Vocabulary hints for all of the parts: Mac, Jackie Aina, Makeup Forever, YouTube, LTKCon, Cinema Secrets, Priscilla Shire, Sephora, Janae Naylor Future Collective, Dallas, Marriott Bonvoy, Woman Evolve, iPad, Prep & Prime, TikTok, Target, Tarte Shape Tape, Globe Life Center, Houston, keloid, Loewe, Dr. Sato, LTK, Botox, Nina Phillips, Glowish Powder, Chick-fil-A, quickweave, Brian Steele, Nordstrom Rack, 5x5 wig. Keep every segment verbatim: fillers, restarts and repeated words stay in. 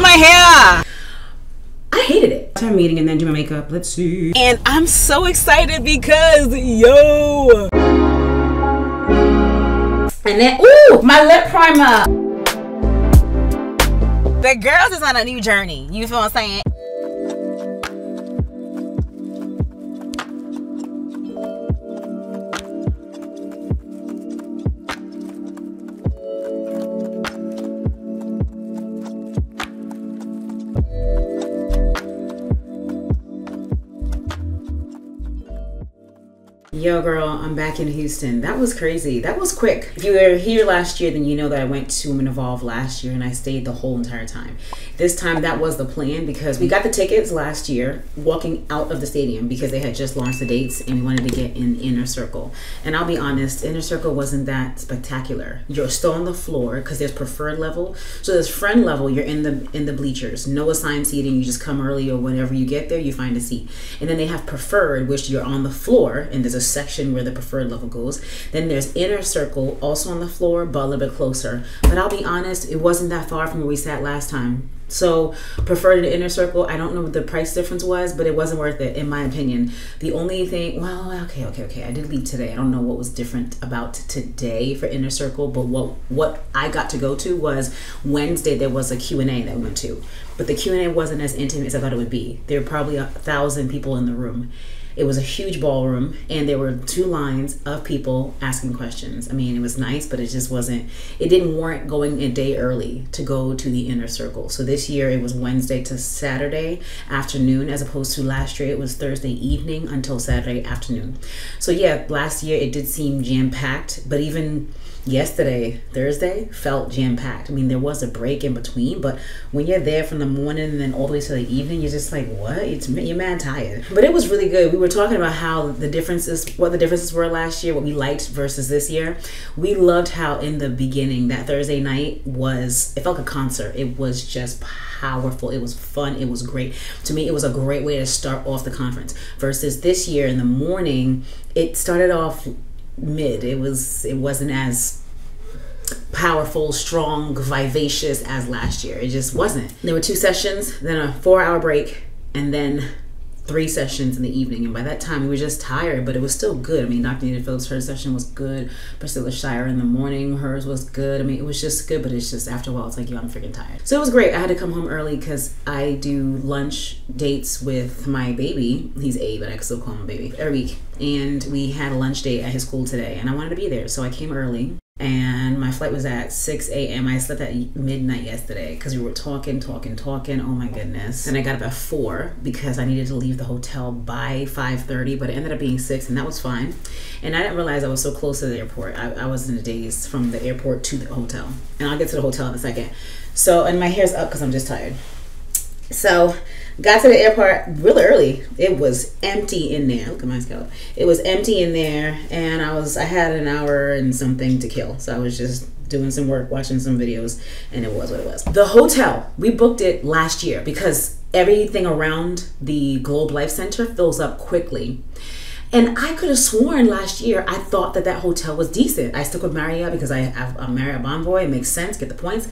with my hair. I hated it. Time meeting and then do my makeup. Let's see. And I'm so excited because yo. And then ooh, my lip primer. The girls is on a new journey. You feel what I'm saying? Yo girl, I'm back in Houston. That was crazy. That was quick. If you were here last year, then you know that I went to Woman Evolve last year and I stayed the whole entire time. This time that was the plan because we got the tickets last year walking out of the stadium because they had just launched the dates and we wanted to get in Inner Circle. And I'll be honest, Inner Circle wasn't that spectacular. You're still on the floor because there's preferred level. So there's friend level, you're in the in the bleachers. No assigned seating, you just come early or whenever you get there, you find a seat. And then they have preferred, which you're on the floor and there's a section where the preferred level goes. Then there's Inner Circle, also on the floor, but a little bit closer. But I'll be honest, it wasn't that far from where we sat last time. So preferred to Inner Circle, I don't know what the price difference was, but it wasn't worth it in my opinion. The only thing, well, okay, okay, okay. I did leave today. I don't know what was different about today for Inner Circle, but what what I got to go to was Wednesday. There was a Q and A that we went to, but the Q and A wasn't as intimate as I thought it would be. There were probably a thousand people in the room. It was a huge ballroom and there were two lines of people asking questions. I mean, it was nice, but it just wasn't, it didn't warrant going a day early to go to the Inner Circle. So this year it was Wednesday to Saturday afternoon as opposed to last year it was Thursday evening until Saturday afternoon. So yeah, last year it did seem jam-packed, but even yesterday, Thursday, felt jam-packed. I mean, there was a break in between, but when you're there from the morning and then all the way to the evening, you're just like, what? It's, you're mad tired. But it was really good. We were talking about how the differences, what the differences were last year, what we liked versus this year. We loved how in the beginning, that Thursday night was, it felt like a concert. It was just powerful. It was fun. It was great. To me, it was a great way to start off the conference versus this year in the morning, it started off mid. It was it wasn't as powerful, strong, vivacious as last year. It just wasn't. There were two sessions, then a four-hour break, and then three sessions in the evening. And by that time, we were just tired, but it was still good. I mean, Doctor Nina Phillips, her session was good. Priscilla Shire in the morning, hers was good. I mean, it was just good, but it's just after a while, it's like, yo, I'm freaking tired. So it was great. I had to come home early because I do lunch dates with my baby. He's eight, but I can still call him a baby every week. And we had a lunch date at his school today, and I wanted to be there, so I came early. And my flight was at six A M I slept at midnight yesterday because we were talking, talking, talking. Oh my goodness. And I got up at four because I needed to leave the hotel by five thirty, but it ended up being six and that was fine. And I didn't realize I was so close to the airport. I, I was in a daze from the airport to the hotel. And I'll get to the hotel in a second. So, and my hair's up because I'm just tired. So, got to the airport really early. It was empty in there. Look at my scalp. It was empty in there, and I was I had an hour and something to kill. So I was just doing some work, watching some videos, and it was what it was. The hotel, we booked it last year because everything around the Globe Life Center fills up quickly. And I could have sworn last year I thought that that hotel was decent. I stuck with Marriott because I, I'm Marriott Bonvoy. It makes sense. Get the points.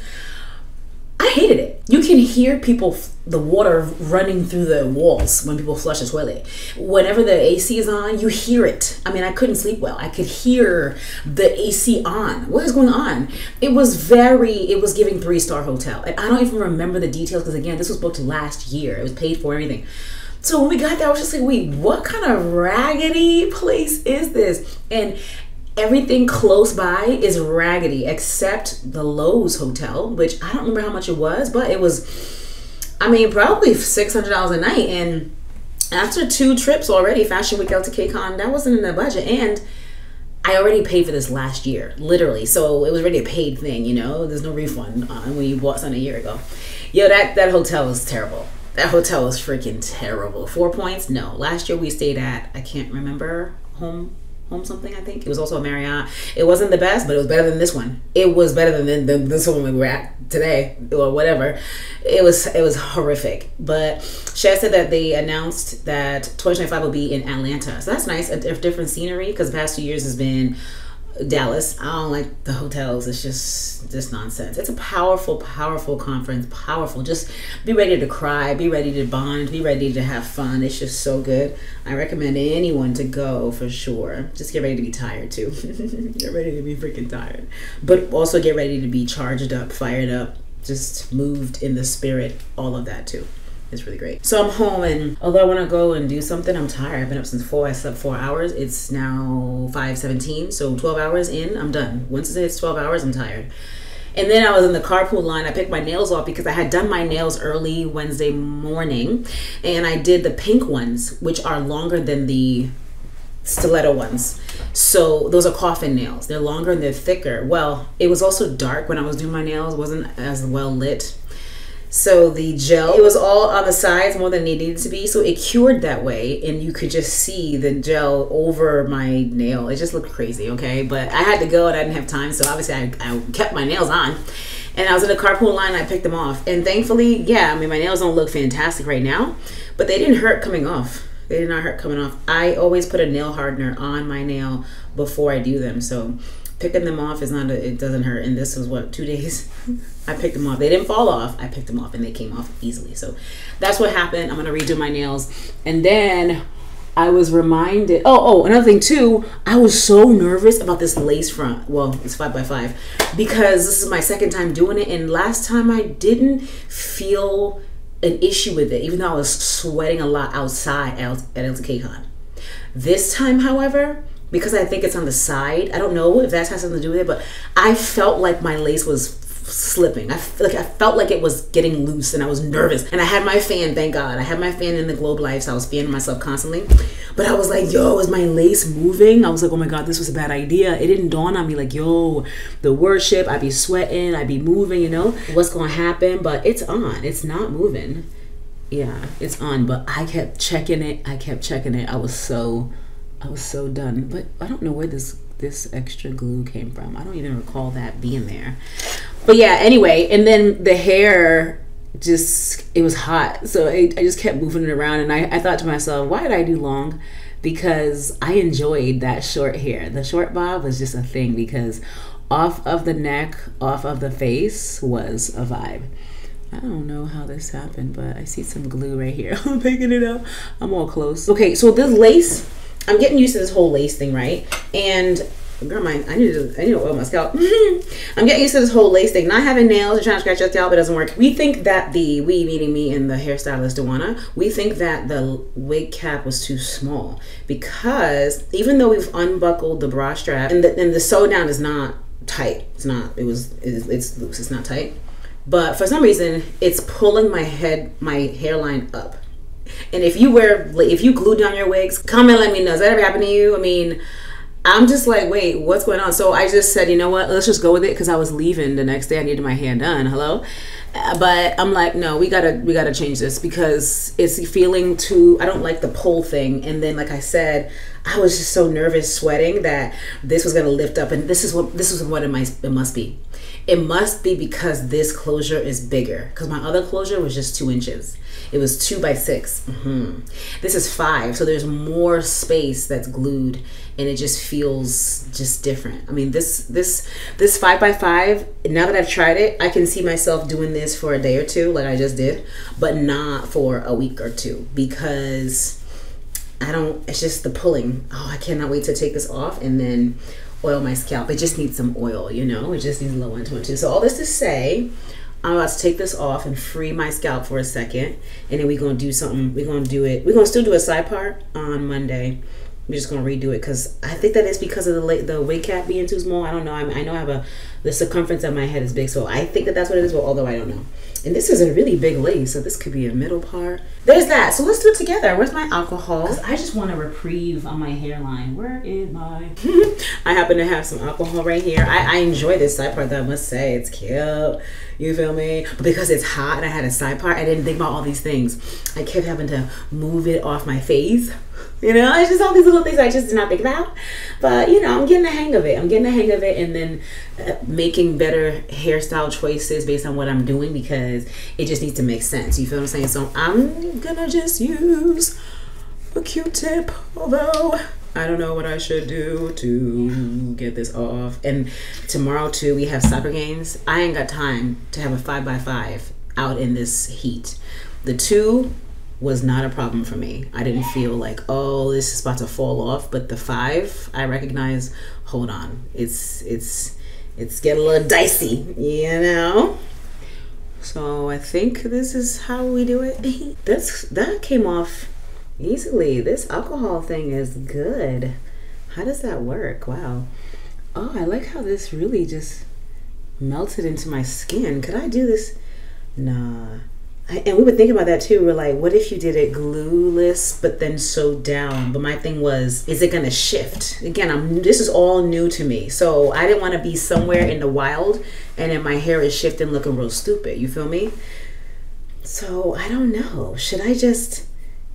I hated it. You can hear people, the water running through the walls when people flush the toilet. Whenever the A C is on, you hear it. I mean, I couldn't sleep well. I could hear the A C on. What is going on? It was very, it was giving three-star hotel. And I don't even remember the details because again, this was booked last year. It was paid for everything. So when we got there, I was just like, wait, what kind of raggedy place is this? And everything close by is raggedy except the Lowe's Hotel, which I don't remember how much it was, but it was, I mean, probably six hundred dollars a night. And after two trips already, Fashion Week, L T K Con, that wasn't in the budget. And I already paid for this last year, literally. So it was already a paid thing, you know? There's no refund on when you bought something a year ago. Yo, that, that hotel was terrible. That hotel was freaking terrible. Four points? No. Last year we stayed at, I can't remember, home... Home something, I think. It was also a Marriott. It wasn't the best, but it was better than this one. It was better than, than this one we were at today or whatever. It was it was horrific. But Shad said that they announced that twenty twenty-five will be in Atlanta. So that's nice, a different scenery because the past two years has been Dallas. I don't like the hotels. It's just just nonsense. It's a powerful, powerful conference. Powerful. Just be ready to cry. Be ready to bond. Be ready to have fun. It's just so good. I recommend anyone to go for sure. Just get ready to be tired too. Get ready to be freaking tired. But also get ready to be charged up, fired up, just moved in the spirit. All of that too. It's really great. So I'm home, and although I want to go and do something, I'm tired. I've been up since four. I slept four hours. It's now five seventeen, so twelve hours in, I'm done. Once it hits twelve hours, I'm tired. And then I was in the carpool line. I picked my nails off because I had done my nails early Wednesday morning, and I did the pink ones, which are longer than the stiletto ones. So those are coffin nails. They're longer and they're thicker. Well, it was also dark when I was doing my nails. It wasn't as well lit. So the gel, it was all on the sides more than it needed to be, so it cured that way, and you could just see the gel over my nail. It just looked crazy, okay? But I had to go and I didn't have time, so obviously I, I kept my nails on. And I was in the carpool line and I picked them off. And thankfully, yeah, I mean, my nails don't look fantastic right now, but they didn't hurt coming off. They did not hurt coming off. I always put a nail hardener on my nail before I do them, so picking them off is not, a, it doesn't hurt. And this was what, two days? I picked them off. They didn't fall off. I picked them off and they came off easily. So that's what happened. I'm gonna redo my nails. And then I was reminded, oh, oh, another thing too, I was so nervous about this lace front. Well, it's five by five because this is my second time doing it. And last time I didn't feel an issue with it, even though I was sweating a lot outside at L T K Con. This time, however, because I think it's on the side, I don't know if that has something to do with it, but I felt like my lace was slipping. I, f like I felt like it was getting loose, and I was nervous. And I had my fan, thank God. I had my fan in the Globe Life, so I was fanning myself constantly. But I was like, yo, is my lace moving? I was like, oh my God, this was a bad idea. It didn't dawn on me like, yo, the worship, I'd be sweating, I'd be moving, you know? What's gonna happen? But it's on, it's not moving. Yeah, it's on, but I kept checking it, I kept checking it. I was so... I was so done, but I don't know where this this extra glue came from. I don't even recall that being there. But yeah, anyway, and then the hair just, it was hot. So I, I just kept moving it around, and I, I thought to myself, why did I do long? Because I enjoyed that short hair. The short bob was just a thing because off of the neck, off of the face was a vibe. I don't know how this happened, but I see some glue right here. I'm picking it up. I'm all close. Okay, so this lace, I'm getting used to this whole lace thing, right? And girl, mine, I need to I need to oil my scalp. I'm getting used to this whole lace thing. Not having nails or trying to scratch your scalp, it doesn't work. We think that the, we meaning me and the hairstylist Dawana, we think that the wig cap was too small because even though we've unbuckled the bra strap and the, and the sew down is not tight, it's not, it was, it's, it's loose, it's not tight. But for some reason, it's pulling my head, my hairline up. And if you wear, if you glue down your wigs, comment, let me know. Does that ever happen to you? I mean, I'm just like, wait, what's going on? So I just said, you know what? Let's just go with it because I was leaving the next day. I needed my hair done. Hello? Uh, but I'm like, no, we gotta, we gotta change this because it's feeling too, I don't like the pull thing. And then, like I said, I was just so nervous, sweating that this was gonna lift up. And this is what, this is what it might, it must be. It must be because this closure is bigger because my other closure was just two inches. It was two by six. Mm-hmm. This is five, so there's more space that's glued, and it just feels just different. I mean, this this this five by five. Now that I've tried it, I can see myself doing this for a day or two, like I just did, but not for a week or two because I don't. It's just the pulling. Oh, I cannot wait to take this off and then oil my scalp. It just needs some oil, you know. It just needs a little one twenty-two. So all this to say, I'm about to take this off and free my scalp for a second, and then we're gonna do something. We're gonna do it. We're gonna still do a side part on Monday. We're just gonna redo it because I think that it's because of the the wig cap being too small. I don't know. I, mean, I know I have a the circumference of my head is big, so I think that that's what it is. Well, although I don't know. And this is a really big lace, so this could be a middle part. There's that. So let's do it together. Where's my alcohol? I just want a reprieve on my hairline. Where is my? I happen to have some alcohol right here. I, I enjoy this side part, though, I must say. It's cute. You feel me? But because it's hot and I had a side part, I didn't think about all these things. I kept having to move it off my face. You know, it's just all these little things I just did not think about. But, you know, I'm getting the hang of it. I'm getting the hang of it and then uh, making better hairstyle choices based on what I'm doing because it just needs to make sense. You feel what I'm saying? So I'm gonna just use a Q-tip, although I don't know what I should do to get this off. And tomorrow too, we have soccer games. I ain't got time to have a five by five out in this heat. The two was not a problem for me. I didn't feel like, oh, this is about to fall off. But the five, I recognize, hold on, it's it's it's getting a little dicey, you know? So I think this is how we do it. That's, that came off easily. This alcohol thing is good. How does that work? Wow. Oh, I like how this really just melted into my skin. Could I do this? Nah. I, and we were thinking about that too. We're like, what if you did it glueless, but then sewed down? But my thing was, is it gonna shift? Again, I'm, this is all new to me. So I didn't wanna be somewhere in the wild and then my hair is shifting looking real stupid, you feel me? So I don't know, should I just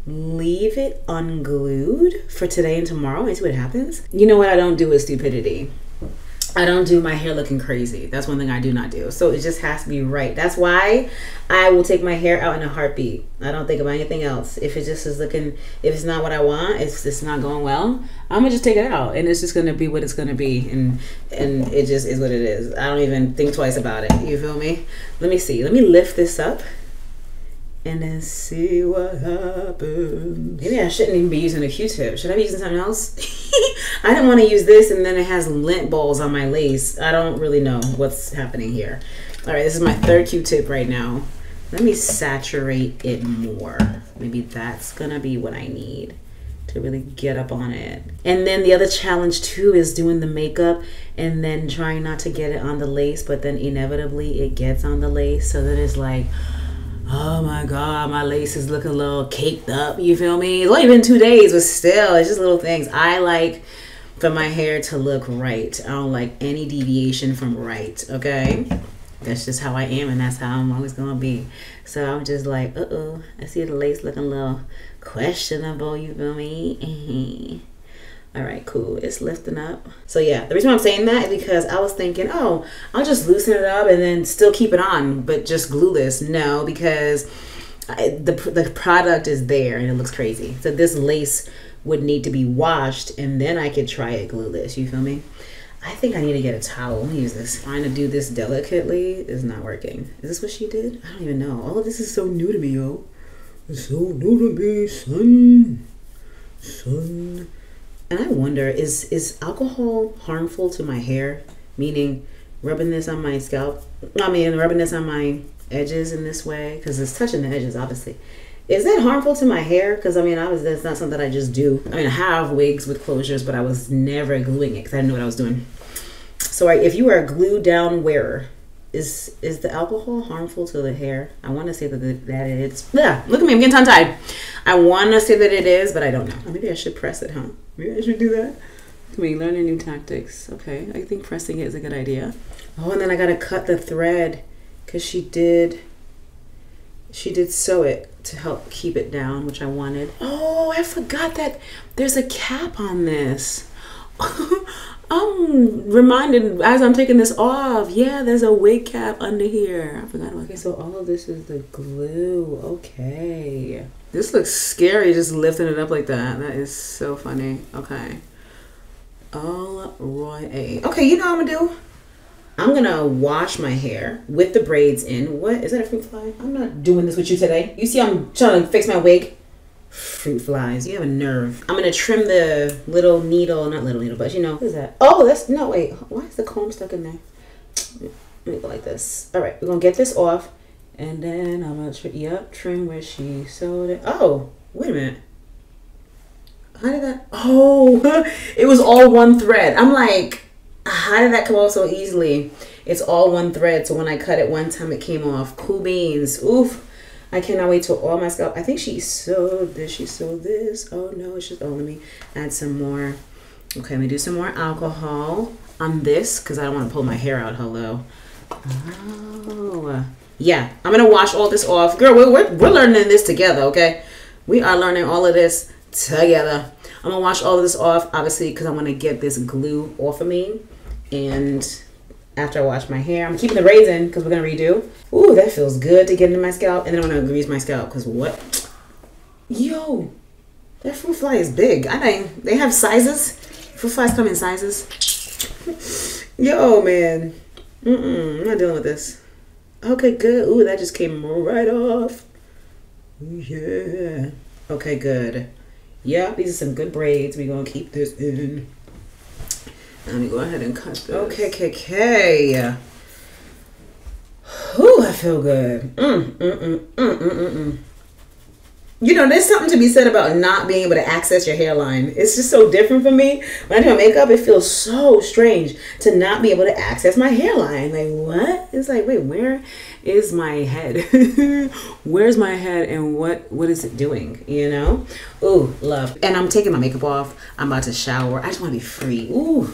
leave it unglued for today and tomorrow and see what happens? You know what I don't do is stupidity. I don't do my hair looking crazy. That's one thing I do not do. So it just has to be right. That's why I will take my hair out in a heartbeat. I don't think about anything else. If it just is looking, if it's not what I want, if it's not going well, I'm gonna just take it out and it's just gonna be what it's gonna be. And and it just is what it is. I don't even think twice about it. You feel me? Let me see, let me lift this up and then see what happens. Maybe I shouldn't even be using a Q-tip. Should I be using something else? I don't want to use this and then it has lint balls on my lace. I don't really know what's happening here. All right, this is my third Q-tip right now. Let me saturate it more. Maybe that's gonna be what I need to really get up on it. And then the other challenge too is doing the makeup and then trying not to get it on the lace, but then inevitably it gets on the lace, so that it's like, oh my God, my lace is looking a little caked up, you feel me? It's only been two days, but still, it's just little things. I like for my hair to look right. I don't like any deviation from right, okay? That's just how I am, and that's how I'm always gonna be. So I'm just like, uh-oh, I see the lace looking a little questionable, you feel me? All right, cool, it's lifting up. So yeah, the reason why I'm saying that is because I was thinking, oh, I'll just loosen it up and then still keep it on, but just glueless. No, because I, the, the product is there and it looks crazy. So this lace would need to be washed and then I could try it glueless, you feel me? I think I need to get a towel, let me use this. Trying to do this delicately is not working. Is this what she did? I don't even know. All of this is so new to me, yo. It's so new to me, son, son. And I wonder, is is alcohol harmful to my hair? Meaning rubbing this on my scalp, I mean rubbing this on my edges in this way, because it's touching the edges, obviously. Is that harmful to my hair? Because I mean, obviously that's not something I just do. I mean, I have wigs with closures, but I was never gluing it because I didn't know what I was doing. So if you are a glued down wearer, is is the alcohol harmful to the hair? I want to say that the, that it is. Yeah, look at me, I'm getting tongue-tied. I want to say that it is, but I don't know. Maybe I should press it, huh? Maybe I should do that. I mean, learning new tactics. Okay, I think pressing it is a good idea. Oh, and then I gotta cut the thread because she did, she did sew it to help keep it down, which I wanted. Oh, I forgot that there's a cap on this. I'm reminded as I'm taking this off. Yeah, there's a wig cap under here. I forgot about that. Okay, so all of this is the glue. Okay. This looks scary just lifting it up like that. That is so funny. Okay. All right. Okay, you know what I'm going to do? I'm going to wash my hair with the braids in. What? Is that a fruit fly? I'm not doing this with you today. You see I'm trying to fix my wig? Fruit flies, you have a nerve. I'm gonna trim the little needle, not little needle, but you know, what is that? Oh, that's, no, wait, why is the comb stuck in there? Let me go like this. All right, we're gonna get this off, and then I'm gonna, tr yep, trim where she sewed it. Oh, wait a minute. How did that, oh, it was all one thread. I'm like, how did that come off so easily? It's all one thread, so when I cut it one time, it came off. Cool beans, oof. I cannot wait till all my scalp. I think she sewed this. She sewed this. Oh no, it's just, oh, let me add some more. Okay, let me do some more alcohol on this because I don't want to pull my hair out. Hello. Oh, yeah. I'm going to wash all this off. Girl, we're, we're, we're learning this together, okay? We are learning all of this together. I'm going to wash all of this off, obviously, because I want to get this glue off of me. And after I wash my hair, I'm keeping the braids in because we're gonna redo. Ooh, that feels good to get into my scalp. And then I'm gonna grease my scalp because what? Yo, Their fruit fly is big. I mean, they have sizes. Fruit flies come in sizes. Yo, man. Mm-mm, I'm not dealing with this. Okay, good. Ooh, that just came right off. Yeah. Okay, good. Yeah, these are some good braids. We're going to keep this in. Let me go ahead and cut this. Okay, K K. Ooh, I feel good. Mm, mm, mm, mm, mm, mm. You know, there's something to be said about not being able to access your hairline. It's just so different for me. When I do my makeup, it feels so strange to not be able to access my hairline. Like, what? It's like, wait, where is my head? Where's my head and what, what is it doing, you know? Ooh, love. And I'm taking my makeup off. I'm about to shower. I just want to be free. Ooh.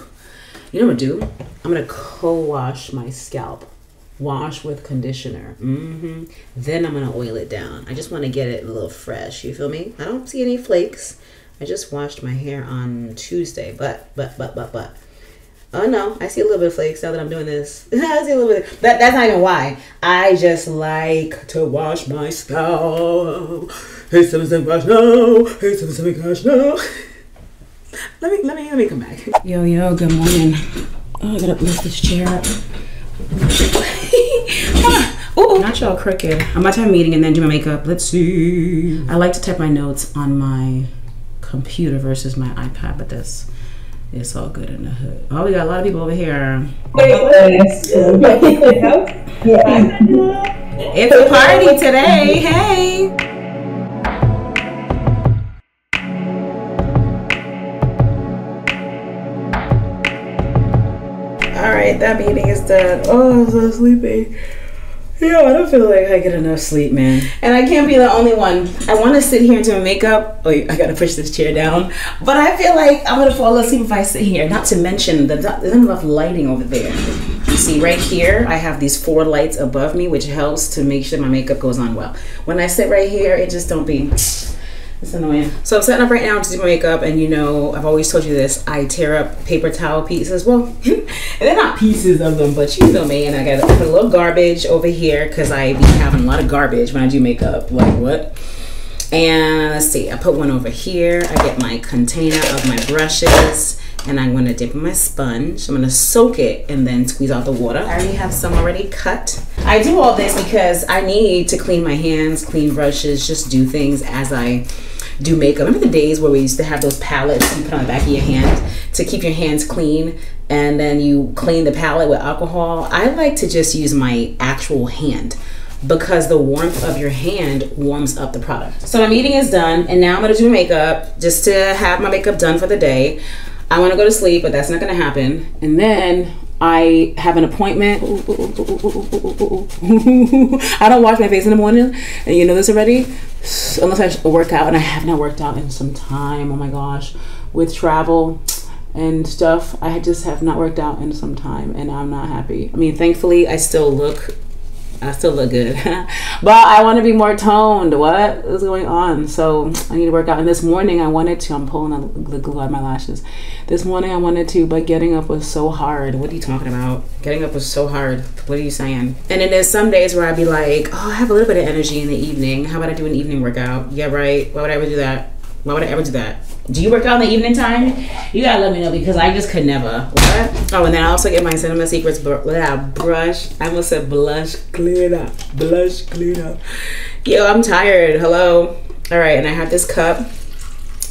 You know what I'm going to do? I'm going to co-wash my scalp. Wash with conditioner. Mm-hmm. Then I'm gonna oil it down. I just want to get it a little fresh. You feel me? I don't see any flakes. I just washed my hair on Tuesday, but but but but but. Oh no, I see a little bit of flakes now that I'm doing this. I see a little bit. That that's not even why. I just like to wash my scalp. Hey, something wash now. Hey, something wash now. Let me let me let me come back. Yo yo, good morning. Oh, I gotta lift this chair up. Oh, not y'all crooked. I'm about to have a meeting and then do my makeup. Let's see. I like to type my notes on my computer versus my iPad, but that's it's all good in the hood. Oh, we got a lot of people over here. Wait, wait. It's a party today. Hey. Alright, that meeting is done. Oh, I'm so sleepy. Yo, I don't feel like I get enough sleep, man. And I can't be the only one. I want to sit here and do my makeup. Oh, I gotta push this chair down. But I feel like I'm gonna fall asleep if I sit here. Not to mention, the, there's not enough lighting over there. You see, right here, I have these four lights above me, which helps to make sure my makeup goes on well. When I sit right here, it just don't be... It's annoying. So I'm setting up right now to do my makeup, and you know, I've always told you this, I tear up paper towel pieces. Well, and they're not pieces of them, but you know me, and I gotta put a little garbage over here because I be having a lot of garbage when I do makeup. Like, what? And let's see, I put one over here. I get my container of my brushes, and I'm gonna dip in my sponge. I'm gonna soak it and then squeeze out the water. I already have some already cut. I do all this because I need to clean my hands, clean brushes, just do things as I do makeup. Remember the days where we used to have those palettes you put on the back of your hand to keep your hands clean, and then you clean the palette with alcohol? I like to just use my actual hand because the warmth of your hand warms up the product. So my meeting is done, and now I'm gonna do makeup just to have my makeup done for the day. I wanna go to sleep, but that's not gonna happen. And then I have an appointment. Ooh, ooh, ooh, ooh, ooh, ooh, ooh, ooh. I don't wash my face in the morning, and you know this already, unless I work out, and I have not worked out in some time. Oh my gosh, with travel and stuff, I just have not worked out in some time, and I'm not happy. I mean, thankfully, I still look, I still look good, but I wanna be more toned. What is going on? So I need to work out, and this morning I wanted to, I'm pulling the glue out of my lashes. This morning I wanted to, but getting up was so hard. What are you talking about? Getting up was so hard. What are you saying? And then there's some days where I'd be like, oh, I have a little bit of energy in the evening. How about I do an evening workout? Yeah, right, why would I ever do that? Why would I ever do that? Do you work out in the evening time? You gotta let me know because I just could never. What? Oh, and then I also get my Cinema Secrets br brush. I almost said blush cleaner. Blush cleaner. Yo, I'm tired. Hello. All right, and I have this cup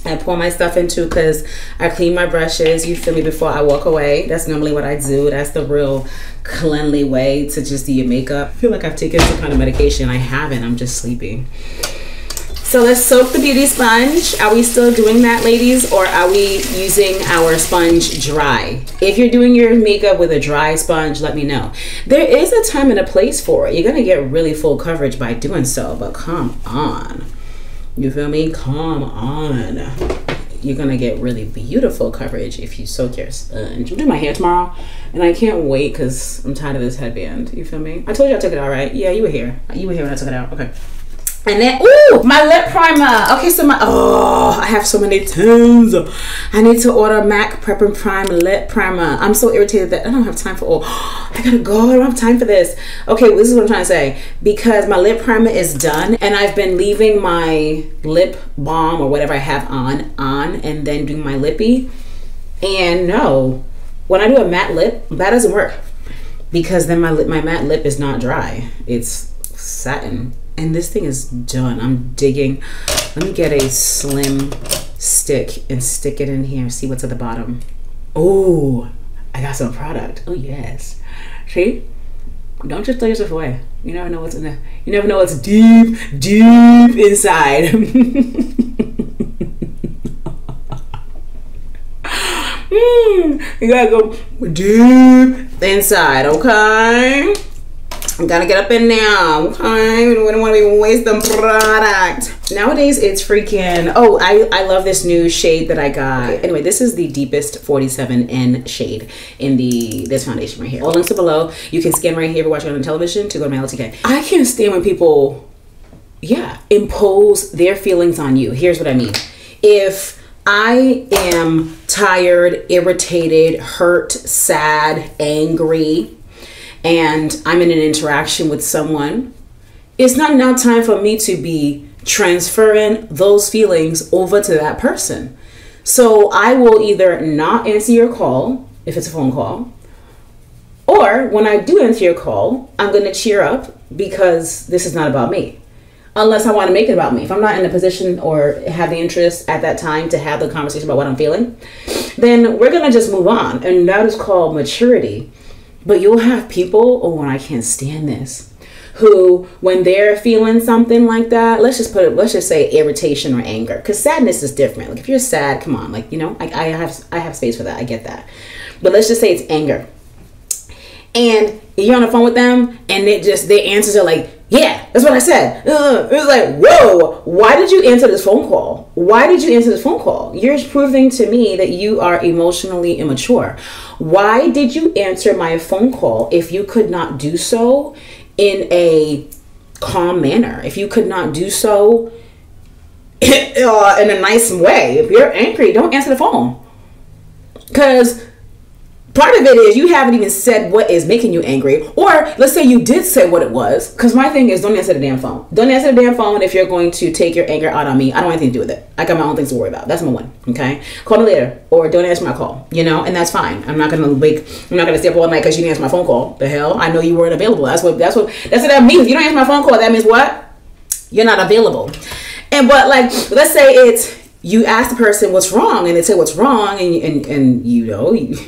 I pour my stuff into because I clean my brushes, you feel me, before I walk away. That's normally what I do. That's the real cleanly way to just do your makeup. I feel like I've taken some kind of medication. I haven't. I'm just sleepy. So let's soak the beauty sponge. Are we still doing that, ladies, or are we using our sponge dry? If you're doing your makeup with a dry sponge, let me know. There is a time and a place for it. You're gonna get really full coverage by doing so, but come on. You feel me? Come on. You're gonna get really beautiful coverage if you soak your sponge. I'm doing my hair tomorrow, and I can't wait because I'm tired of this headband. You feel me? I told you I took it out, right? Yeah, you were here. You were here when I took it out, okay. And then, ooh, my lip primer. Okay, so my, oh, I have so many tins. I need to order Mac Prep and Prime Lip Primer. I'm so irritated that I don't have time for all. I gotta go, I don't have time for this. Okay, well, this is what I'm trying to say. Because my lip primer is done and I've been leaving my lip balm or whatever I have on, on, and then doing my lippy. And no, when I do a matte lip, that doesn't work. Because then my, lip, my matte lip is not dry. It's satin. And this thing is done. I'm digging. Let me get a slim stick and stick it in here. See what's at the bottom. Oh, I got some product. Oh yes. See? Don't just throw yourself away. You never know what's in there. You never know what's deep, deep inside. mm, you gotta go deep inside, okay? I'm gonna get up in now, okay? We don't wanna be wasting product. Nowadays, it's freaking, oh, I, I love this new shade that I got. Anyway, this is the deepest forty-seven N shade in the this foundation right here. All links are below. You can scan right here if you're watching on television to go to my L T K. I can't stand when people, yeah, impose their feelings on you. Here's what I mean. If I am tired, irritated, hurt, sad, angry, and I'm in an interaction with someone, it's not now time for me to be transferring those feelings over to that person. So I will either not answer your call, if it's a phone call, or when I do answer your call, I'm gonna cheer up because this is not about me. Unless I wanna make it about me. If I'm not in a position or have the interest at that time to have the conversation about what I'm feeling, then we're gonna just move on. And that is called maturity. But you'll have people, oh, and I can't stand this, who, when they're feeling something like that, let's just put it, let's just say irritation or anger, because sadness is different. Like if you're sad, come on, like, you know, I, I have I have space for that. I get that. But let's just say it's anger. And you're on the phone with them and it just, their answers are like, yeah, that's what I said. It was like, whoa, why did you answer this phone call? Why did you answer this phone call? You're proving to me that you are emotionally immature. Why did you answer my phone call if you could not do so in a calm manner? If you could not do so in a nice way? If you're angry, don't answer the phone. Because part of it is you haven't even said what is making you angry, or let's say you did say what it was, because my thing is don't answer the damn phone. Don't answer the damn phone if you're going to take your anger out on me. I don't want anything to do with it. I got my own things to worry about. That's my one, okay? Call me later, or don't answer my call, you know, and that's fine. I'm not going to wake, I'm not going to stay up all night because you didn't answer my phone call. The hell? I know you weren't available. That's what, that's what, that's what that means. If you don't answer my phone call, that means what? You're not available. And but like, let's say it's, you ask the person what's wrong and they say what's wrong and, and, and you know, you,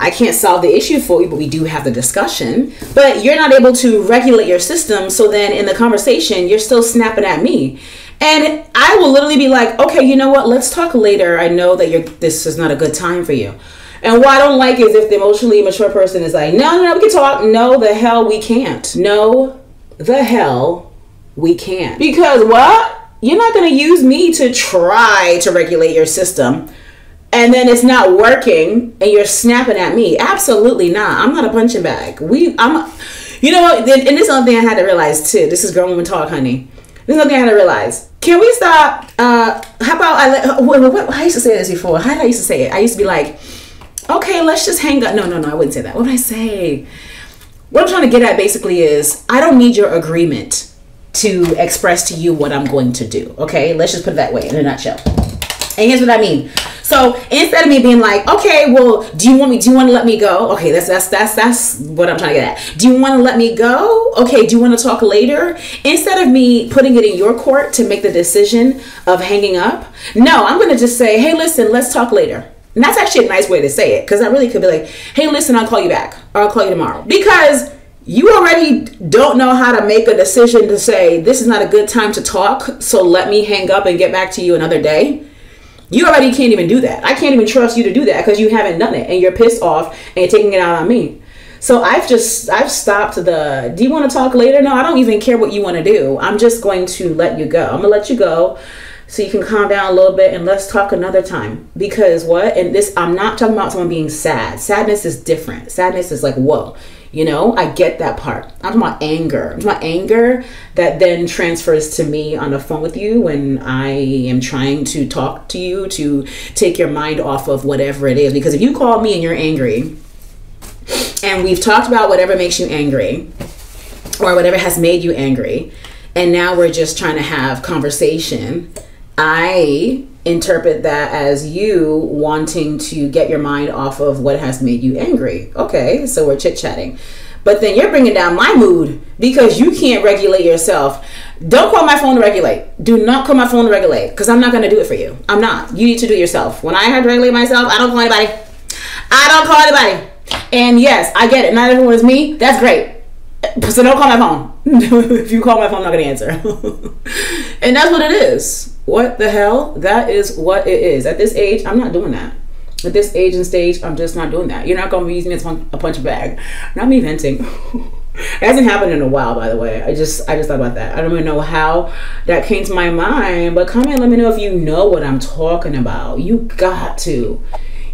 I can't solve the issue for you, but we do have the discussion. But you're not able to regulate your system, so then in the conversation, you're still snapping at me. And I will literally be like, okay, you know what? Let's talk later. I know that you're, this is not a good time for you. And what I don't like is if the emotionally immature person is like, no, no, no, we can talk. No, the hell we can't. No, the hell we can't. Because what? You're not going to use me to try to regulate your system. And then it's not working and you're snapping at me. Absolutely not. I'm not a punching bag. We, I'm, you know what? And this is another thing I had to realize too. This is grown woman talk, honey. This is another thing I had to realize. Can we stop? Uh, how about I let, what, what, what, I used to say this before. How did I used to say it? I used to be like, okay, let's just hang up. No, no, no. I wouldn't say that. What would I say? What I'm trying to get at basically is I don't need your agreement to express to you what I'm going to do. Okay. Let's just put it that way in a nutshell. And here's what I mean. So instead of me being like, okay, well, do you want me, do you want to let me go? Okay, that's, that's, that's, that's what I'm trying to get at. Do you want to let me go? Okay, do you want to talk later? Instead of me putting it in your court to make the decision of hanging up, no, I'm going to just say, hey, listen, let's talk later. And that's actually a nice way to say it, because I really could be like, hey, listen, I'll call you back, or I'll call you tomorrow. Because you already don't know how to make a decision to say, this is not a good time to talk, so let me hang up and get back to you another day. You already can't even do that. I can't even trust you to do that because you haven't done it and you're pissed off and you're taking it out on me. So I've just, I've stopped the, do you want to talk later? No, I don't even care what you want to do. I'm just going to let you go. I'm going to let you go so you can calm down a little bit and let's talk another time. Because what? And this, I'm not talking about someone being sad. Sadness is different. Sadness is like, whoa, You know, I get that part. I'm talking about anger. I'm talking about anger that then transfers to me on the phone with you when I am trying to talk to you to take your mind off of whatever it is. Because if you call me and you're angry, and we've talked about whatever makes you angry or whatever has made you angry, and now we're just trying to have conversation, I interpret that as you wanting to get your mind off of what has made you angry. Okay, so we're chit-chatting. But then you're bringing down my mood because you can't regulate yourself. Don't call my phone to regulate. Do not call my phone to regulate, because I'm not going to do it for you. I'm not. You need to do it yourself. When I had to regulate myself, I don't call anybody. I don't call anybody. And yes, I get it. Not everyone is me. That's great. So don't call my phone. If you call my phone, I'm not going to answer. And that's what it is. What the hell? That is what it is. At this age, I'm not doing that. At this age and stage, I'm just not doing that. You're not going to be using me as a punch bag. Not me venting. It hasn't happened in a while, by the way. I just I just thought about that. I don't even know how that came to my mind. But comment, let me know if you know what I'm talking about. You got to.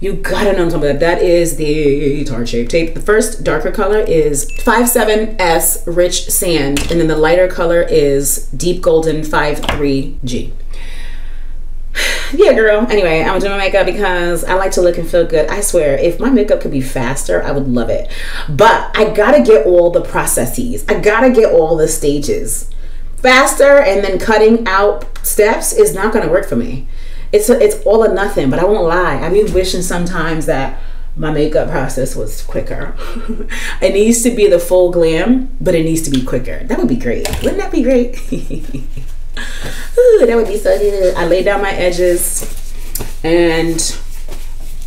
You gotta know what I'm talking about. That is the Tarte Shape Tape. The first darker color is five seven S Rich Sand. And then the lighter color is Deep Golden five three G. Yeah, girl. Anyway, I'm doing my makeup because I like to look and feel good. I swear, if my makeup could be faster, I would love it. But I gotta get all the processes. I gotta get all the stages. Faster and then cutting out steps is not gonna work for me. It's, a, it's all or nothing, but I won't lie. I be wishing sometimes that my makeup process was quicker. It needs to be the full glam, but it needs to be quicker. That would be great. Wouldn't that be great? Ooh, that would be so good. I laid down my edges, and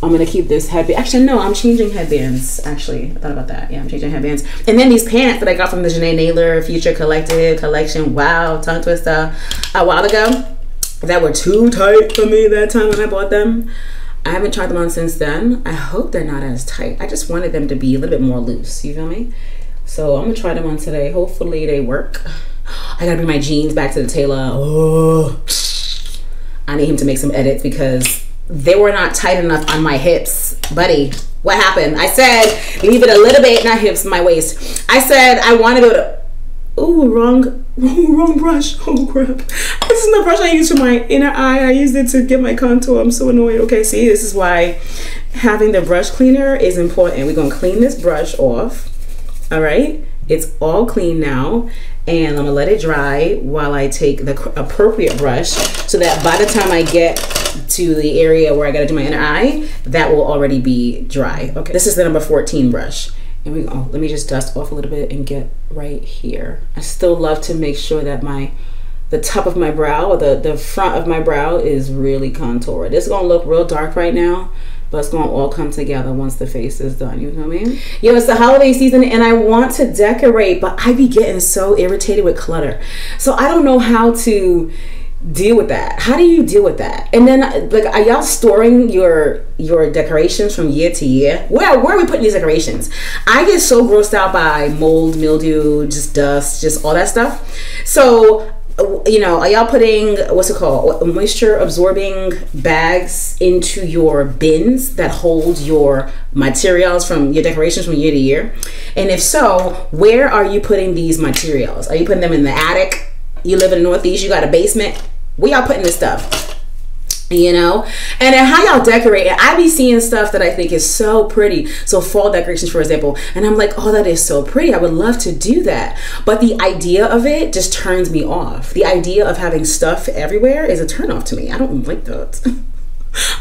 I'm going to keep this headband. Actually, no, I'm changing headbands. Actually, I thought about that. Yeah, I'm changing headbands. And then these pants that I got from the Janae Naylor Future Collective collection. Wow, tongue twister. A while ago. That were too tight for me that time when I bought them. I haven't tried them on since then. I hope they're not as tight. I just wanted them to be a little bit more loose. You feel me? So I'm gonna try them on today. Hopefully they work. I gotta bring my jeans back to the tailor. Oh, I need him to make some edits because they were not tight enough on my hips. Buddy, what happened? I said, leave it a little bit, not hips, my waist. I said, I wanted it to. Ooh, wrong, wrong, wrong brush. Oh, crap. This is the brush I use for my inner eye. I used it to get my contour. I'm so annoyed. Okay, see, this is why having the brush cleaner is important. We're going to clean this brush off. All right? It's all clean now. And I'm going to let it dry while I take the appropriate brush so that by the time I get to the area where I got to do my inner eye, that will already be dry. Okay, this is the number fourteen brush. And we go. Let me just dust off a little bit and get right here. I still love to make sure that my the top of my brow, or the, the front of my brow is really contoured. It's gonna look real dark right now, but it's gonna all come together once the face is done, you know what I mean? Yo, it's the holiday season and I want to decorate, but I be getting so irritated with clutter. So I don't know how to deal with that. How do you deal with that? And then, like, are y'all storing your your decorations from year to year? Where, where are we putting these decorations? I get so grossed out by mold, mildew, just dust, just all that stuff. So, you know, are y'all putting, what's it called, moisture absorbing bags into your bins that hold your materials from your decorations from year to year? And if so, where are you putting these materials? Are you putting them in the attic? You live in the Northeast, you got a basement. We all putting this stuff, you know? And then how y'all decorate it. I be seeing stuff that I think is so pretty. So fall decorations, for example. And I'm like, oh, that is so pretty. I would love to do that. But the idea of it just turns me off. The idea of having stuff everywhere is a turnoff to me. I don't like that.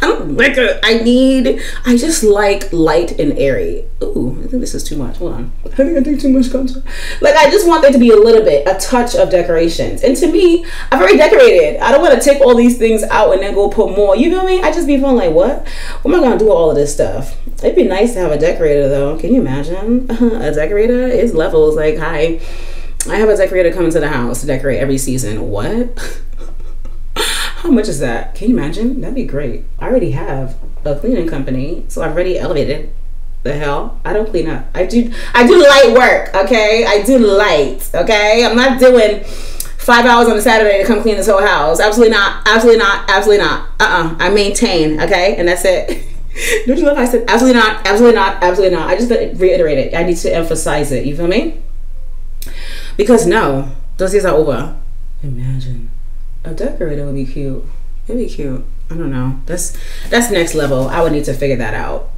I don't like it. I need, I just like light and airy. Ooh, I think this is too much. Hold on. I think I do too much contour. Like, I just want there to be a little bit, a touch of decorations. And to me, I've already decorated. I don't want to take all these things out and then go put more. You know what I mean? I just be feeling like, what? What am I going to do with all of this stuff? It'd be nice to have a decorator, though. Can you imagine? A decorator is levels. Like, hi, I have a decorator coming to the house to decorate every season. What? How much is that? Can you imagine? That'd be great. I already have a cleaning company, so I've already elevated. The hell? I don't clean up. I do I do light work, okay? I do light, okay? I'm not doing five hours on a Saturday to come clean this whole house. Absolutely not. Absolutely not. Absolutely not. Uh-uh. I maintain, okay? And that's it. Don't you love how I said absolutely not, absolutely not, absolutely not? I just reiterate it. I need to emphasize it. You feel me? Because no, those days are over. Imagine a decorator would be cute. It'd be cute. I don't know. That's that's next level. I would need to figure that out.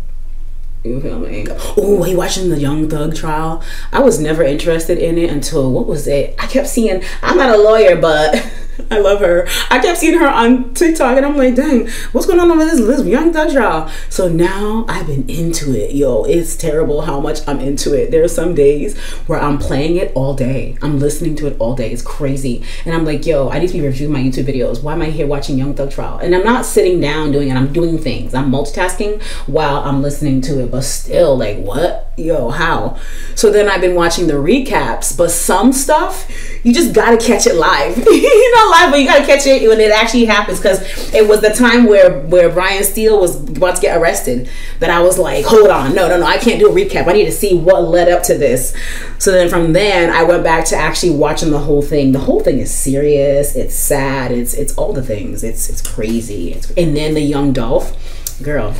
You feel me? Oh, he watching the Young Thug trial. I was never interested in it until what was it? I kept seeing. I'm not a lawyer, but I love her. I kept seeing her on TikTok, and I'm like, dang, what's going on over this, this Young Thug trial? So now I've been into it, yo. It's terrible how much I'm into it. There are some days where I'm playing it all day. I'm listening to it all day. It's crazy. And I'm like, yo, I need to be reviewing my YouTube videos. Why am I here watching Young Thug trial? And I'm not sitting down doing it. I'm doing things. I'm multitasking while I'm listening to it. But still, like, what? Yo, how? So then I've been watching the recaps. But some stuff, you just gotta catch it live. You know? Live, but you gotta catch it when it actually happens, because it was the time where where Brian Steele was about to get arrested that I was like, hold on, no, no, no, I can't do a recap. I need to see what led up to this. So then from then I went back to actually watching the whole thing. The whole thing is serious. It's sad. It's it's all the things. It's it's crazy. It's, and then the Young Dolph, girl.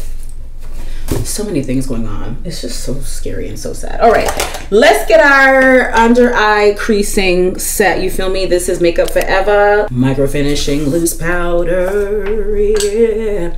So many things going on. It's just so scary and so sad. All right, let's get our under eye creasing set. You feel me? This is Makeup Forever. Micro finishing loose powder. Yeah.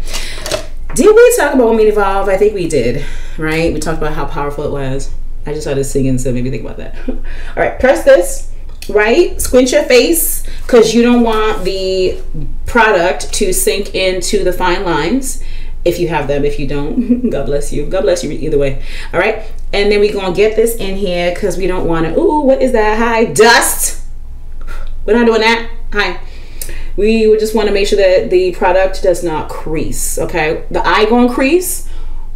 Did we talk about Woman Evolve? I think we did, right? We talked about how powerful it was. I just started singing, so maybe think about that. All right, press this, right? Squint your face, because you don't want the product to sink into the fine lines. If you have them, if you don't, God bless you. God bless you either way. All right. And then we're going to get this in here because we don't want to. Ooh, what is that? Hi, dust. We're not doing that. Hi. We would just want to make sure that the product does not crease. Okay. The eye going to crease,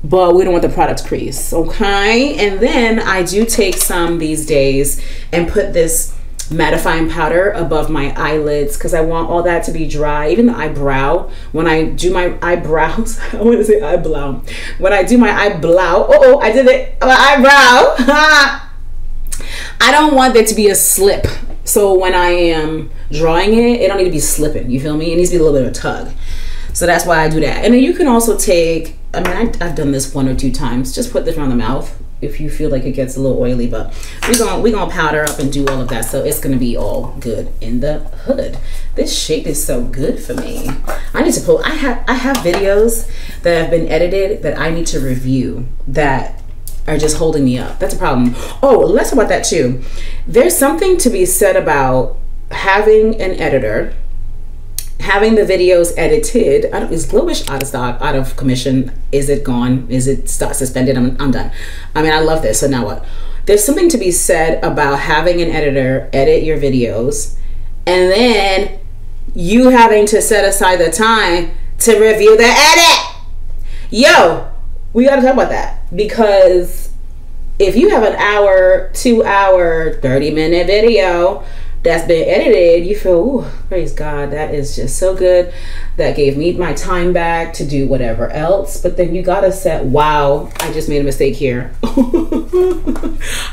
but we don't want the product to crease. Okay. And then I do take some these days and put this mattifying powder above my eyelids because I want all that to be dry. Even the eyebrow, when I do my eyebrows, I want to say eyebrow. When I do my eyebrow, uh oh, I did it, my eyebrow. I don't want there to be a slip. So when I am drawing it, it don't need to be slipping. You feel me? It needs to be a little bit of a tug. So that's why I do that. And then you can also take, I mean, I, I've done this one or two times. Just put this around the mouth if you feel like it gets a little oily, but we're gonna we're gonna powder up and do all of that, so it's gonna be all good in the hood. This shape is so good for me. I need to pull, I have I have videos that have been edited that I need to review that are just holding me up. That's a problem. Oh, let's talk about that too. There's something to be said about having an editor, having the videos edited. I don't, is Globish out of stock, out of commission? Is it gone? Is it stock suspended? I'm, I'm done. I mean, I love this. So now what? There's something to be said about having an editor edit your videos and then you having to set aside the time to review the edit. Yo, we gotta talk about that, because if you have an hour, two hour, thirty minute video that's been edited, you feel, ooh, praise God, that is just so good. That gave me my time back to do whatever else. But then you gotta set, wow, I just made a mistake here.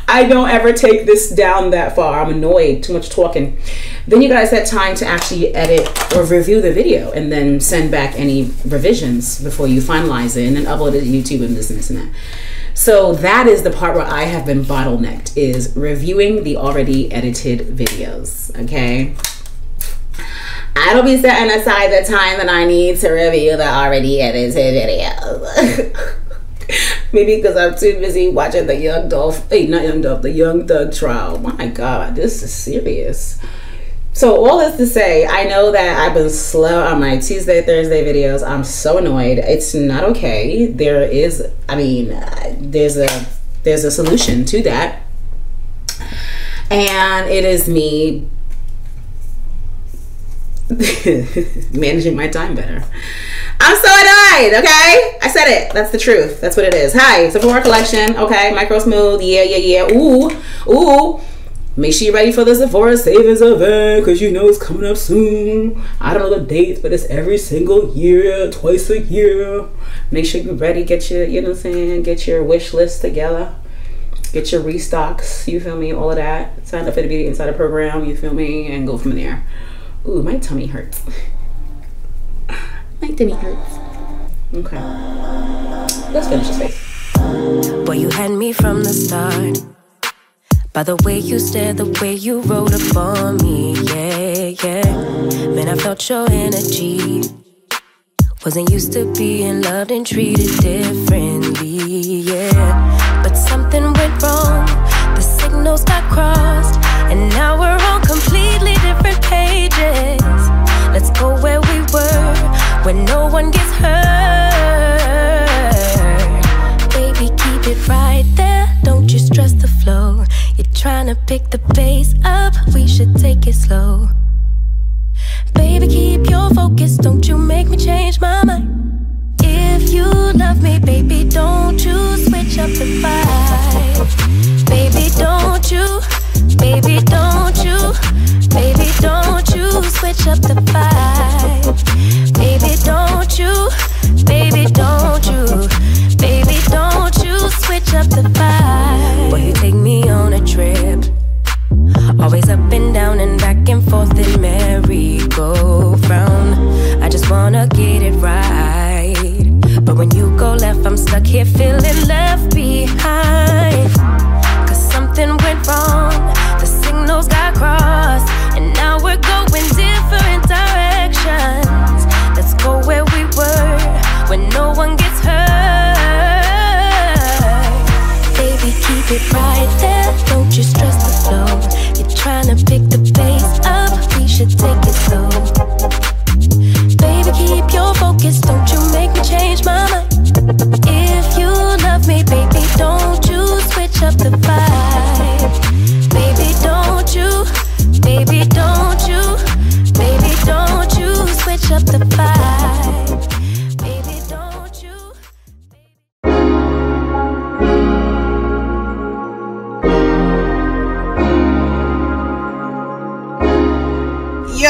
I don't ever take this down that far. I'm annoyed, too much talking. Then you gotta set time to actually edit or review the video and then send back any revisions before you finalize it and then upload it to YouTube and this and this and that. So that is the part where I have been bottlenecked, is reviewing the already edited videos, okay? I don't be setting aside the time that I need to review the already edited videos. Maybe because I'm too busy watching the Young Dolph, hey, not Young Dolph, the Young Thug trial. My God, this is serious. So all this to say, I know that I've been slow on my Tuesday, Thursday videos. I'm so annoyed. It's not okay. There is, I mean, there's a, there's a solution to that. And it is me managing my time better. I'm so annoyed, okay? I said it. That's the truth. That's what it is. Hi, Sephora collection. Okay, micro smooth. Yeah, yeah, yeah. Ooh, ooh. Make sure you're ready for the Sephora Savings Event, because you know it's coming up soon. I don't know the dates, but it's every single year, twice a year. Make sure you're ready. Get your, you know what I'm saying, get your wish list together. Get your restocks, you feel me, all of that. Sign up for the Beauty Insider program, you feel me, and go from there. Ooh, my tummy hurts. My tummy hurts. Okay. Let's finish this face. Boy, you had me from the start. By the way you stared, the way you rode up on me, yeah, yeah. Man, I felt your energy. Wasn't used to being loved and treated differently, yeah. But something went wrong, the signals got crossed, and now we're on completely different pages. Let's go where we were, where no one gets hurt. Baby, keep it right there, don't just trust the flow. You're trying to pick the pace up, we should take it slow. Baby, keep your focus, don't you make me change my mind. If you love me, baby, don't you switch up the vibe. Baby, don't you, baby, don't you, baby, don't you switch up the vibe. Baby, don't you, baby, don't you, baby, don't you switch up the vibe. Boy, you take me on a trip. Always up and down and back and forth in merry-go-round. I just wanna get it right, but when you go left, I'm stuck here feeling left behind. Cause something went wrong, the signals got crossed, and now we're going different directions. Let's go where we were, when no one gets hurt. Baby, keep it right there, don't you stress the flow. Trying to pick the pace up, we should take it slow. Baby, keep your focus, don't you make me change my mind. If you love me, baby, don't you switch up the vibe. Baby, don't you, baby, don't you, baby, don't you switch up the vibe.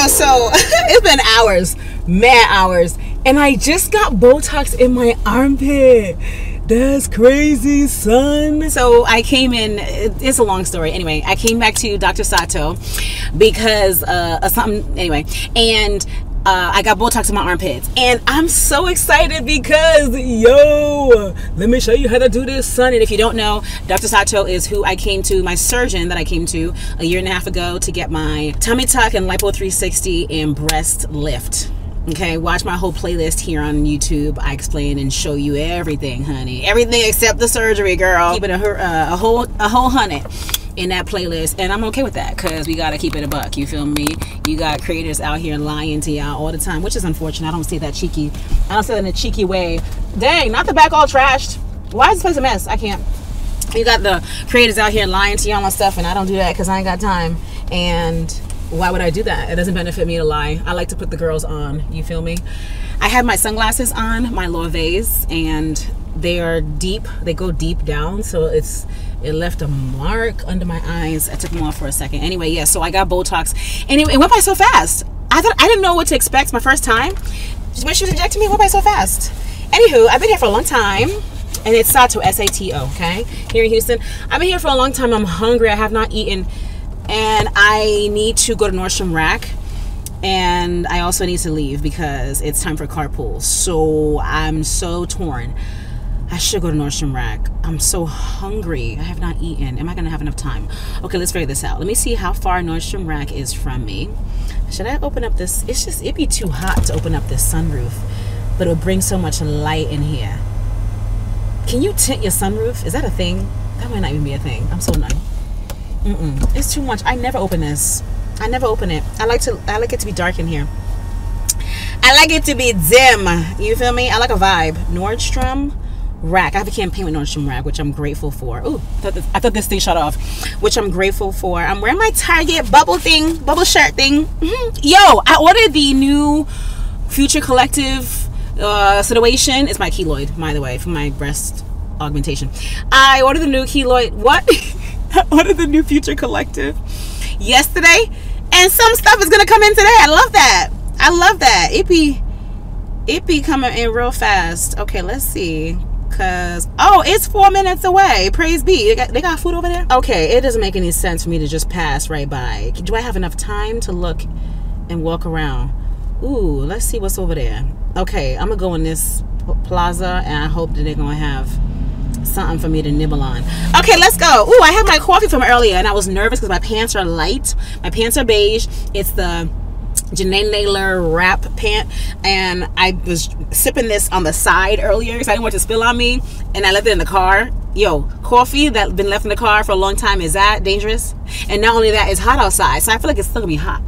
So it's been hours, mad hours, and I just got Botox in my armpit. That's crazy, son. So I came in, it's a long story. Anyway, I came back to Doctor Sato because uh, of something, anyway, and Uh, I got Botox in my armpits, and I'm so excited because, yo, let me show you how to do this, son. And if you don't know, Doctor Sato is who I came to, my surgeon that I came to a year and a half ago to get my tummy tuck and lipo three sixty and breast lift. Okay, watch my whole playlist here on YouTube. I explain and show you everything, honey. Everything except the surgery, girl. Keeping a, uh, a whole a whole hundred in that playlist, and I'm okay with that because we gotta keep it a buck, you feel me? You got creators out here lying to y'all all the time, which is unfortunate. I don't say that cheeky. I don't say that in a cheeky way. Dang, not the back all trashed. Why is this place a mess? I can't. You got the creators out here lying to y'all on stuff, and I don't do that because I ain't got time. And why would I do that? It doesn't benefit me to lie. I like to put the girls on, you feel me? I have my sunglasses on, my Loewe's, and they are deep, they go deep down, so it's it left a mark under my eyes. I took them off for a second. Anyway, yeah, so I got Botox, and it, it went by so fast. I thought I didn't know what to expect my first time. When she was injecting me, it went by so fast. Anywho, I've been here for a long time, and it's Sato, S A T O, okay? Here in Houston. I've been here for a long time. I'm hungry. I have not eaten, and I need to go to Nordstrom Rack. And I also need to leave because it's time for carpool. So I'm so torn. I should go to Nordstrom Rack. I'm so hungry. I have not eaten. Am I gonna have enough time? Okay, let's figure this out. Let me see how far Nordstrom Rack is from me. Should I open up this? It's just, it'd be too hot to open up this sunroof, but it'll bring so much light in here. Can you tint your sunroof? Is that a thing? That might not even be a thing. I'm so numb. Mm-mm. It's too much. I never open this. I never open it. I like to, I like it to be dark in here. I like it to be dim. You feel me? I like a vibe. Nordstrom Rack. I have a campaign with Nordstrom Rack, which I'm grateful for. Ooh, I thought this thing shut off, which I'm grateful for. I'm wearing my Target bubble thing, bubble shirt thing. Mm-hmm. Yo, I ordered the new Future Collective uh, situation. It's my keloid, by the way, for my breast augmentation. I ordered the new keloid. What? I ordered the new Future Collective yesterday, and some stuff is gonna come in today. I love that. I love that. It be, it be coming in real fast. Okay, let's see. Cause oh, it's four minutes away. Praise be. They got, they got food over there. Okay, it doesn't make any sense for me to just pass right by. Do I have enough time to look and walk around? Ooh, let's see what's over there. Okay, I'm gonna go in this Plaza, and I hope that they're gonna have something for me to nibble on. Okay, let's go. Ooh, I had my coffee from earlier and I was nervous because my pants are light. My pants are beige. It's the Janae Naylor wrap pant, and I was sipping this on the side earlier because I didn't want it to spill on me, and I left it in the car. Yo, coffee that's been left in the car for a long time, is that dangerous? And not only that, it's hot outside, so I feel like it's still gonna be hot.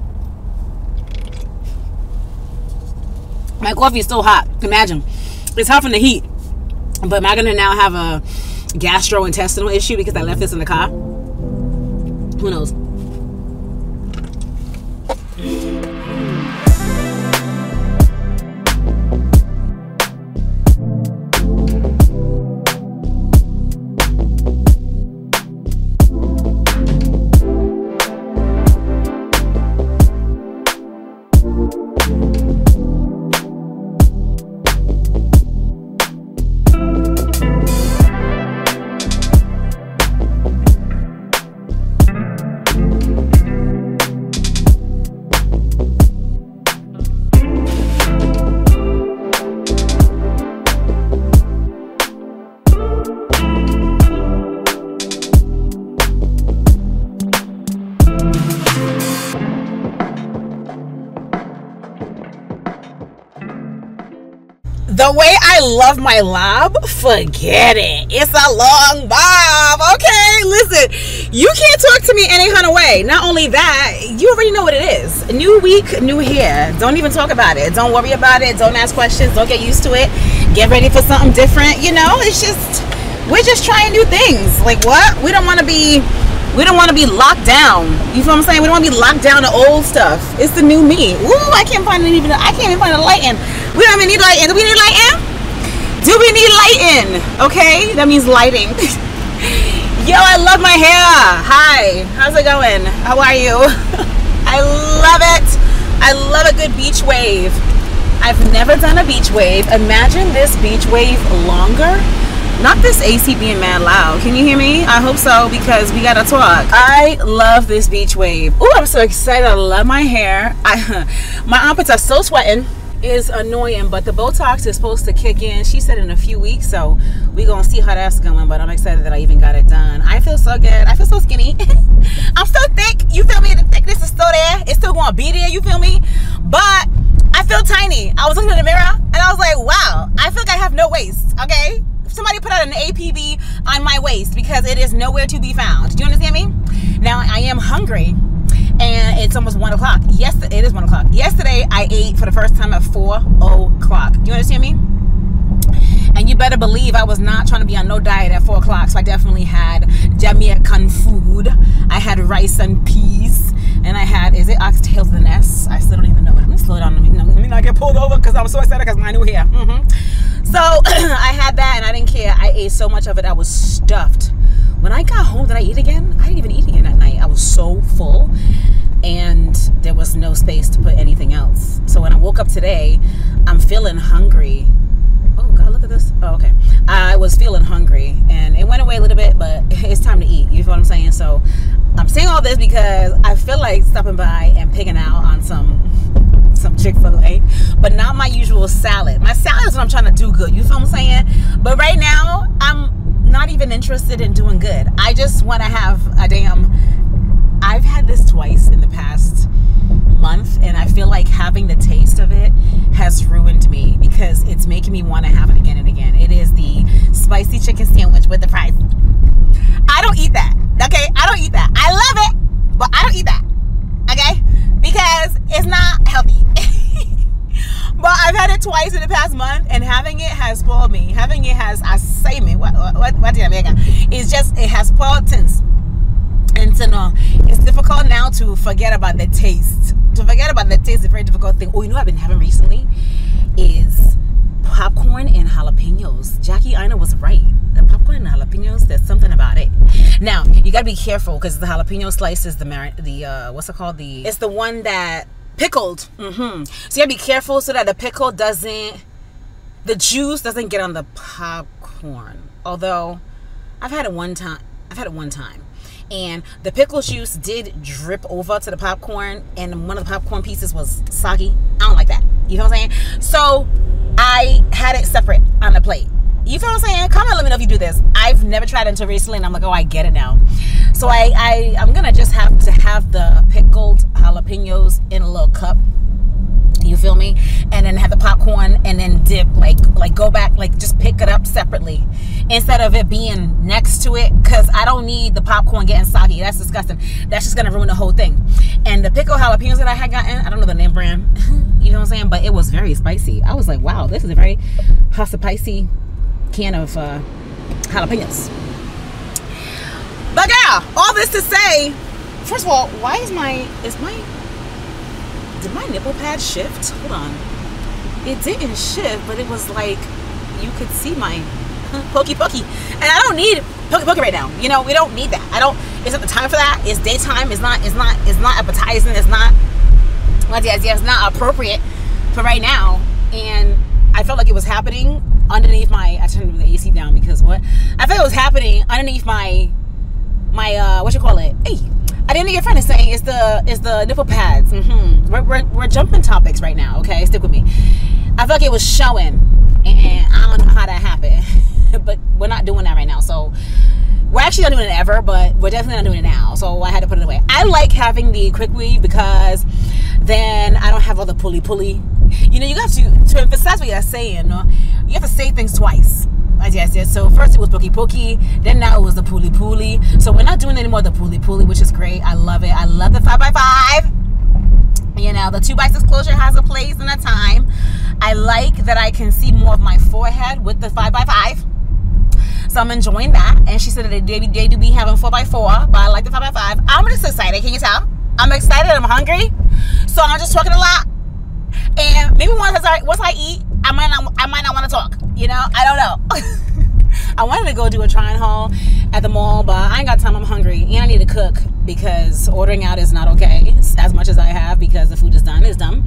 My coffee is still hot. Imagine, it's hot from the heat. But am I gonna now have a gastrointestinal issue because I left this in the car? Who knows? The way I love my lob, forget it. It's a long bob. Okay, listen, you can't talk to me any kind of way. Not only that, you already know what it is. New week, new hair. Don't even talk about it. Don't worry about it. Don't ask questions. Don't get used to it. Get ready for something different. You know, it's just, we're just trying new things. Like what? We don't want to be, we don't want to be locked down. You feel what I'm saying? We don't want to be locked down to old stuff. It's the new me. Ooh, I can't find it even, I can't even find a lighting. We don't even need lighting. Do we need lighting? Do we need lighting? Okay, that means lighting. Yo, I love my hair. Hi, how's it going? How are you? I love it. I love a good beach wave. I've never done a beach wave. Imagine this beach wave longer. Not this A C being mad loud. Can you hear me? I hope so, because we gotta talk. I love this beach wave. Oh, I'm so excited. I love my hair. I, my armpits are still sweating. Is annoying, but the Botox is supposed to kick in, she said, in a few weeks, so we're gonna see how that's going. But I'm excited that I even got it done. I feel so good. I feel so skinny. I'm so thick, you feel me? The thickness is still there. It's still gonna be there, you feel me? But I feel tiny. I was looking in the mirror and I was like, wow, I feel like I have no waist. Okay, somebody put out an A P B on my waist because it is nowhere to be found. Do you understand me? Now I am hungry. And it's almost one o'clock. Yes, it is one o'clock. Yesterday, I ate for the first time at four o'clock. You understand me? And you better believe I was not trying to be on no diet at four o'clock. So I definitely had Jamaican food. I had rice and peas, and I had, is it oxtails with an S? I still don't even know. Let me slow down. Let me, let me not get pulled over because I was so excited because my new hair. Mm-hmm. So I had that, and I didn't care. I ate so much of it, I was stuffed. When I got home, did I eat again? I didn't even eat again that night. I was so full, and there was no space to put anything else. So when I woke up today, I'm feeling hungry. Oh God, look at this. Oh, okay. I was feeling hungry, and it went away a little bit, but it's time to eat. You feel what I'm saying? So I'm saying all this because I feel like stopping by and picking out on some some Chick-fil-A, but not my usual salad. My salad is what I'm trying to do good. You feel what I'm saying? But right now, I'm not even interested in doing good. I just want to have a damn, I've had this twice in the past month, and I feel like having the taste of it has ruined me because it's making me want to have it again and again. It is the spicy chicken sandwich with the fries. I don't eat that, okay? I don't eat that. I love it, but I don't eat that, okay? Because it's not healthy. But I've had it twice in the past month, and having it has spoiled me. Having it has, I say me, what, what, what did I make? It's just, it has spoiled things. And so no, it's difficult now to forget about the taste. To forget about the taste is a very difficult thing. Oh, you know what I've been having recently is popcorn and jalapenos. Jackie Aina was right. The popcorn and jalapenos, there's something about it. Now, you gotta be careful because the jalapeno slice is the, mar the uh, what's it called? The, it's the one that, pickled. Mm-hmm. So you gotta be careful so that the pickle doesn't, the juice doesn't get on the popcorn. Although I've had it one time, I've had it one time, and the pickle juice did drip over to the popcorn, and one of the popcorn pieces was soggy. I don't like that. You You know what I'm saying? So I had it separate on the plate. You feel what I'm saying? Comment, let me know if you do this. I've never tried it until recently, and I'm like, oh, I get it now. So I, I, I'm gonna just have to have the pickled jalapenos in a little cup. You feel me? And then have the popcorn, and then dip, like, like go back, like just pick it up separately instead of it being next to it, because I don't need the popcorn getting soggy. That's disgusting. That's just gonna ruin the whole thing. And the pickled jalapenos that I had gotten, I don't know the name brand. You know what I'm saying? But it was very spicy. I was like, wow, this is a very hot spicy can of uh, jalapenos. But yeah, all this to say, first of all, why is my is my did my nipple pad shift? Hold on, it didn't shift, but it was like you could see my pokey pokey, and I don't need pokey pokey right now. You know, we don't need that. I don't. It's not the time for that. It's daytime. It's not. It's not. It's not appetizing. It's not. Well, the idea is not appropriate for right now, and I felt like it was happening underneath my, I turned the A C down because what? I felt it was happening underneath my, my, uh, what you call it? Hey, I didn't get a friend is saying it's the, it's the nipple pads. Mm-hmm. We're, we're, we're jumping topics right now. Okay. Stick with me. I felt like it was showing, and I don't know how that happened, but we're not doing that right now. So we're actually not doing it ever, but we're definitely not doing it now. So I had to put it away. I like having the quick weave because then I don't have all the pulley pulley. You know, you have to, to emphasize what you're saying, no? You have to say things twice. As I said, so first it was pokey pokey, then now it was the pooly pooly. So we're not doing any more of the pooly pooly, which is great. I love it. I love the five by five. You know, the two by six closure has a place and a time. I like that I can see more of my forehead with the five by five. So I'm enjoying that. And she said that they, they do be having four by four, but I like the five by five. I'm just excited. Can you tell? I'm excited. I'm hungry. So I'm just talking a lot. And maybe once I, once I eat, I might not I might not want to talk. You know, I don't know. I wanted to go do a try and haul at the mall, but I ain't got time. I'm hungry and I need to cook because ordering out is not okay as much as I have, because the food is done. It's dumb.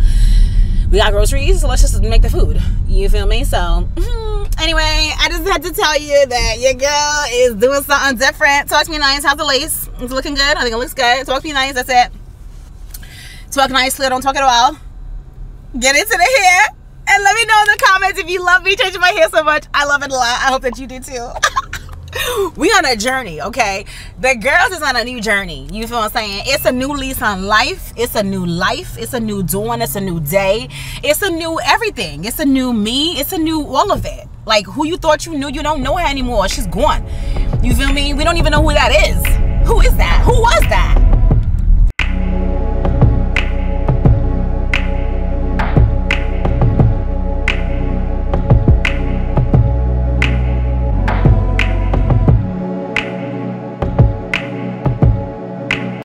We got groceries, so let's just make the food. You feel me? So anyway, I just had to tell you that your girl is doing something different. Talk to me nice. How's the lace? It's looking good. I think it looks good. Talk to me nice. That's it. Talk nicely. Don't talk at all. Get into the hair and let me know in the comments if you love me changing my hair so much. I love it a lot. I hope that you do too. We on a journey, okay? The girls is on a new journey. You feel what I'm saying? It's a new lease on life. It's a new life. It's a new dawn. It's a new day. It's a new everything. It's a new me. It's a new all of it. Like, who you thought you knew, you don't know her anymore. She's gone. You feel me? We don't even know who that is. Who is that? Who was that?